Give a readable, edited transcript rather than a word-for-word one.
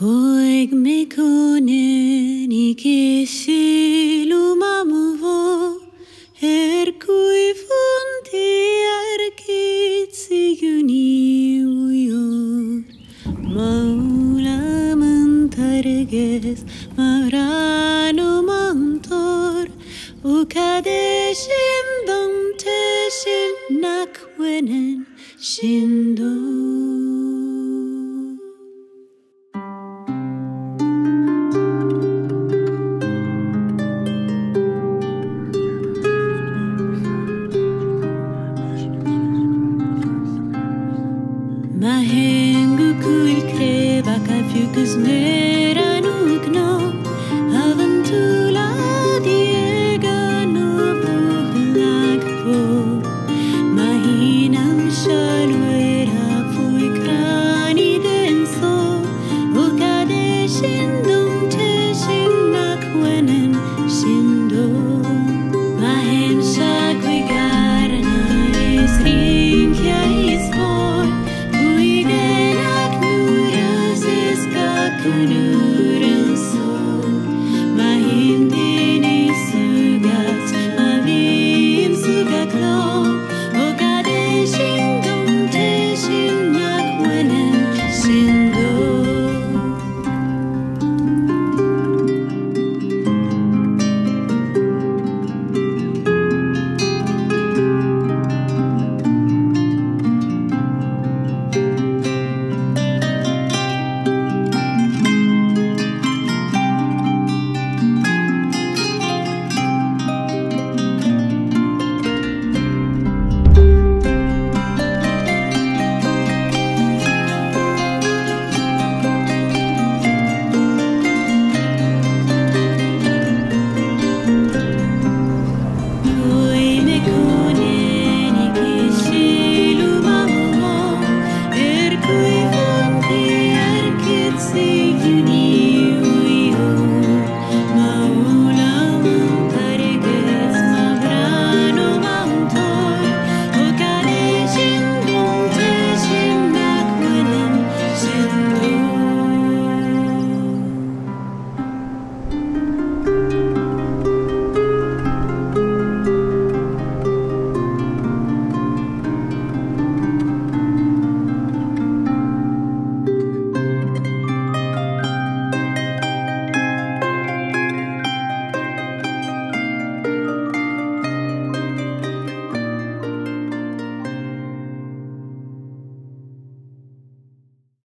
Koeg me konen ikisilumamvo kui funti arkitsiyuni uyur maulaman targes mavranu mantor ukadeshim domteshin nakwenen shindu.